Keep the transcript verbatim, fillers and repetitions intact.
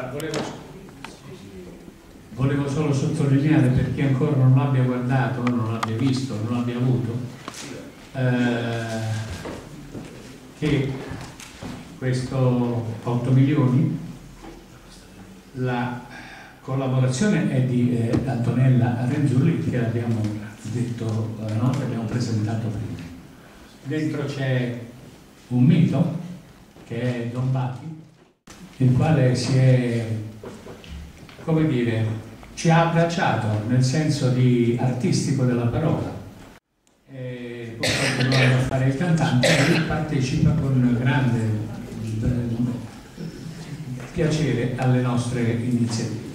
Allora, volevo, volevo solo sottolineare, per chi ancora non l'abbia guardato, non l'abbia visto, non l'abbia avuto, eh, che questo otto milioni, la collaborazione è di eh, Antonella Renzulli, che abbiamo detto eh, no, che abbiamo presentato prima. Dentro c'è un mito che è Don Backy, il quale si è, come dire, ci ha abbracciato nel senso di artistico della parola. E poi continuando a fare il cantante, lui partecipa con grande piacere alle nostre iniziative.